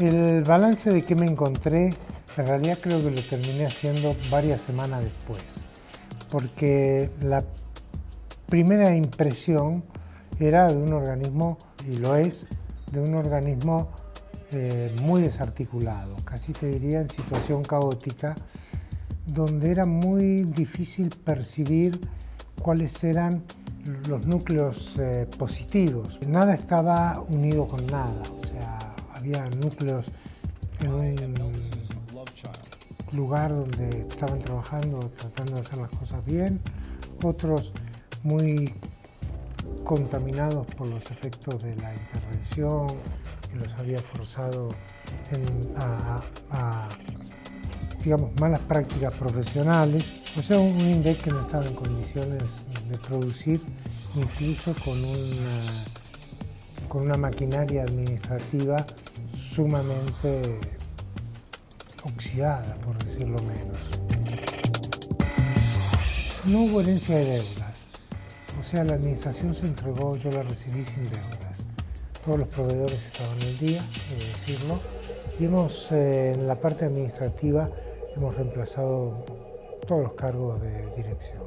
El balance de qué me encontré, en realidad creo que lo terminé haciendo varias semanas después, porque la primera impresión era de un organismo, y lo es, de un organismo muy desarticulado, casi te diría en situación caótica, donde era muy difícil percibir cuáles eran los núcleos positivos. Nada estaba unido con nada, o sea, había núcleos en un lugar donde estaban trabajando, tratando de hacer las cosas bien, otros muy contaminados por los efectos de la intervención que los había forzado a digamos, malas prácticas profesionales. O sea, un INDEC que no estaba en condiciones de producir, incluso con una maquinaria administrativa sumamente oxidada, por decirlo menos. No hubo herencia de deudas, o sea, la administración se entregó, yo la recibí sin deudas. Todos los proveedores estaban al día, debo decirlo, y hemos, en la parte administrativa, hemos reemplazado todos los cargos de dirección.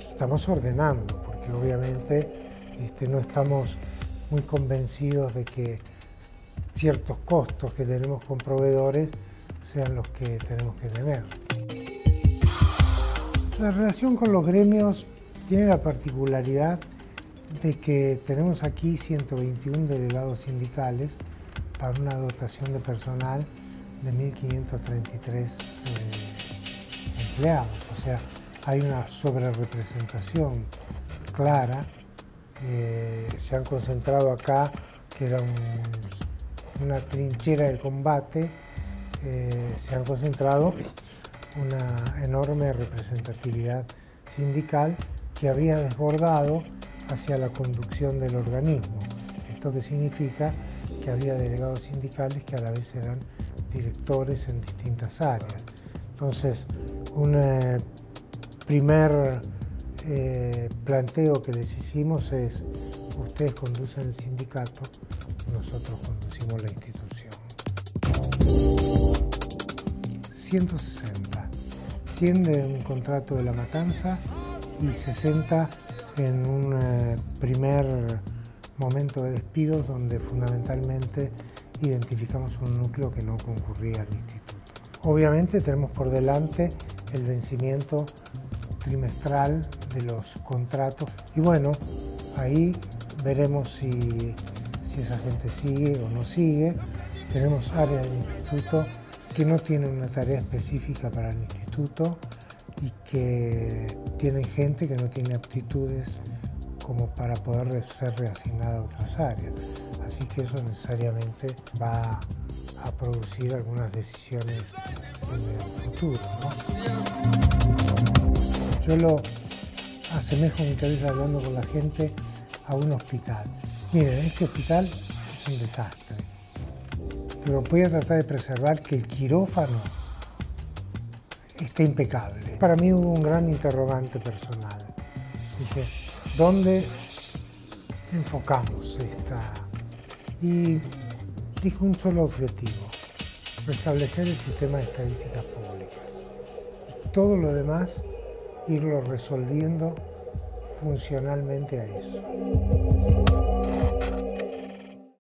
Estamos ordenando, porque obviamente no estamos muy convencidos de que ciertos costos que tenemos con proveedores sean los que tenemos que tener. La relación con los gremios tiene la particularidad de que tenemos aquí 121 delegados sindicales para una dotación de personal de 1.533 empleados. O sea, hay una sobrerepresentación clara. Se han concentrado acá, que era una trinchera de combate. Se han concentrado una enorme representatividad sindical que había desbordado hacia la conducción del organismo. Esto que significa que había delegados sindicales que a la vez eran directores en distintas áreas. Entonces, un primer planteo que les hicimos es: ustedes conducen el sindicato, nosotros conducimos la institución. 160, 100 de un contrato de La Matanza y 60 en un primer momento de despidos, donde fundamentalmente identificamos un núcleo que no concurría al instituto. Obviamente tenemos por delante el vencimiento trimestral de los contratos y bueno, ahí veremos si esa gente sigue o no sigue. Tenemos áreas del instituto que no tienen una tarea específica para el instituto y que tienen gente que no tiene aptitudes como para poder ser reasignada a otras áreas. Así que eso necesariamente va a producir algunas decisiones en el futuro, ¿no? Yo lo asemejo muchas veces, hablando con la gente, a un hospital. Miren, este hospital es un desastre, pero voy a tratar de preservar que el quirófano esté impecable. Para mí hubo un gran interrogante personal. Dije, ¿dónde enfocamos esta? Y dije un solo objetivo: restablecer el sistema de estadísticas públicas. Y todo lo demás, irlo resolviendo funcionalmente a eso.